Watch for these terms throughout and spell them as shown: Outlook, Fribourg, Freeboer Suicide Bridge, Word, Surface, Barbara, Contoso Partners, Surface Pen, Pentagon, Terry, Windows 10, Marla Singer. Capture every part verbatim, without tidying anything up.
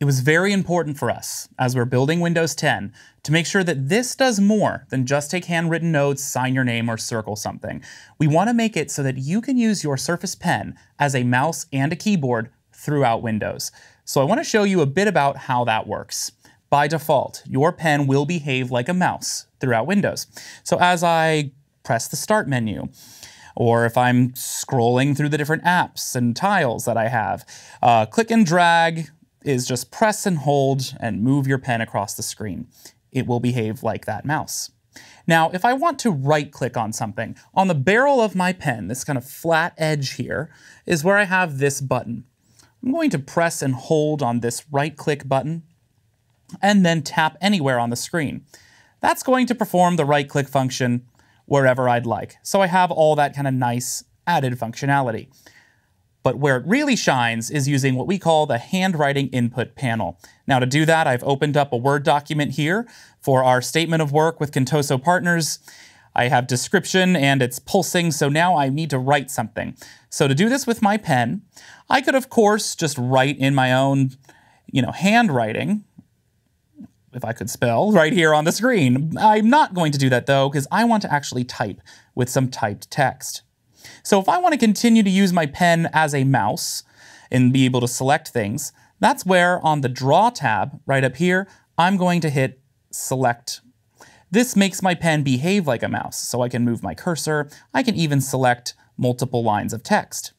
It was very important for us, as we're building Windows ten, to make sure that this does more than just take handwritten notes, sign your name, or circle something. We want to make it so that you can use your Surface Pen as a mouse and a keyboard throughout Windows. So I want to show you a bit about how that works. By default, your pen will behave like a mouse throughout Windows. So as I press the Start menu, or if I'm scrolling through the different apps and tiles that I have, uh, click and drag is just press and hold and move your pen across the screen. It will behave like that mouse. Now, if I want to right-click on something, on the barrel of my pen, this kind of flat edge here, is where I have this button. I'm going to press and hold on this right-click button, and then tap anywhere on the screen. That's going to perform the right-click function wherever I'd like. So I have all that kind of nice added functionality. But where it really shines is using what we call the handwriting input panel. Now to do that, I've opened up a Word document here for our statement of work with Contoso Partners. I have description and it's pulsing, so now I need to write something. So to do this with my pen, I could of course just write in my own, you know, handwriting, if I could spell, right here on the screen. I'm not going to do that though, because I want to actually type with some typed text. So if I want to continue to use my pen as a mouse and be able to select things, that's where on the Draw tab right up here, I'm going to hit Select. This makes my pen behave like a mouse, so I can move my cursor. I can even select multiple lines of text.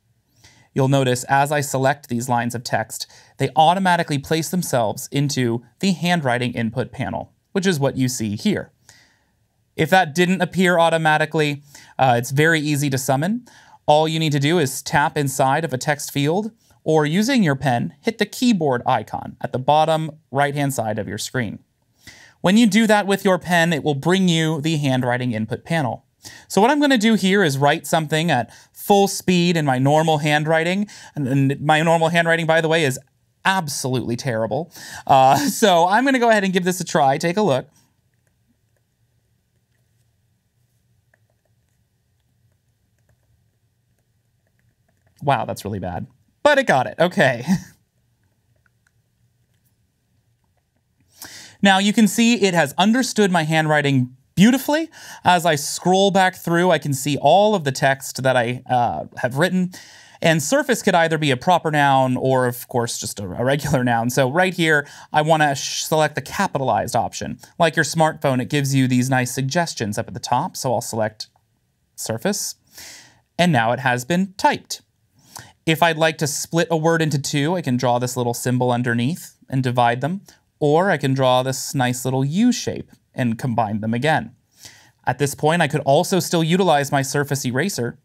You'll notice as I select these lines of text, they automatically place themselves into the handwriting input panel, which is what you see here. If that didn't appear automatically, uh, it's very easy to summon. All you need to do is tap inside of a text field, or using your pen, hit the keyboard icon at the bottom right-hand side of your screen. When you do that with your pen, it will bring you the handwriting input panel. So what I'm going to do here is write something at full speed in my normal handwriting. And my normal handwriting, by the way, is absolutely terrible. Uh, so I'm going to go ahead and give this a try. Take a look. Wow, that's really bad. But it got it. Okay. Now you can see it has understood my handwriting beautifully. As I scroll back through, I can see all of the text that I uh, have written. And Surface could either be a proper noun or, of course, just a regular noun. So right here, I want to select the capitalized option. Like your smartphone, it gives you these nice suggestions up at the top. So I'll select Surface. And now it has been typed. If I'd like to split a word into two, I can draw this little symbol underneath and divide them. Or I can draw this nice little U shape and combine them again. At this point, I could also still utilize my Surface Eraser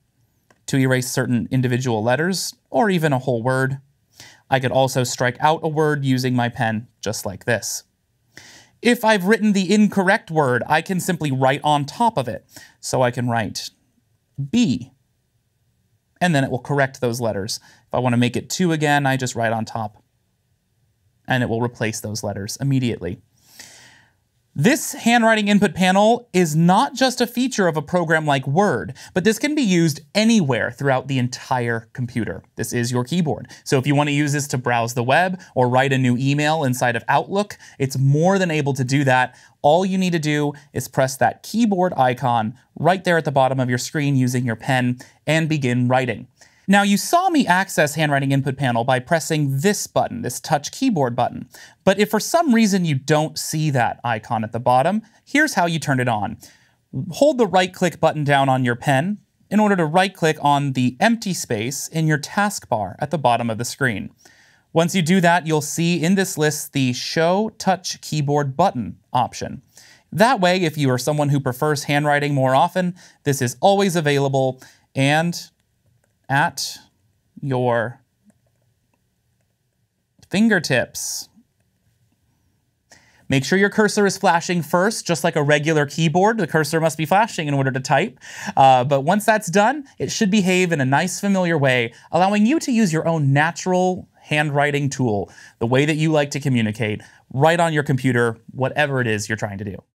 to erase certain individual letters or even a whole word. I could also strike out a word using my pen just like this. If I've written the incorrect word, I can simply write on top of it. So I can write B, and then it will correct those letters. If I want to make it two again, I just write on top, and it will replace those letters immediately. This handwriting input panel is not just a feature of a program like Word, but this can be used anywhere throughout the entire computer. This is your keyboard. So if you want to use this to browse the web or write a new email inside of Outlook, it's more than able to do that. All you need to do is press that keyboard icon right there at the bottom of your screen using your pen and begin writing. Now you saw me access handwriting input panel by pressing this button, this touch keyboard button. But if for some reason you don't see that icon at the bottom, here's how you turn it on. Hold the right click button down on your pen in order to right click on the empty space in your taskbar at the bottom of the screen. Once you do that, you'll see in this list the Show Touch Keyboard Button option. That way, if you are someone who prefers handwriting more often, this is always available and at your fingertips. Make sure your cursor is flashing first, just like a regular keyboard. The cursor must be flashing in order to type. Uh, but once that's done, it should behave in a nice, familiar way, allowing you to use your own natural handwriting tool, the way that you like to communicate, right on your computer, whatever it is you're trying to do.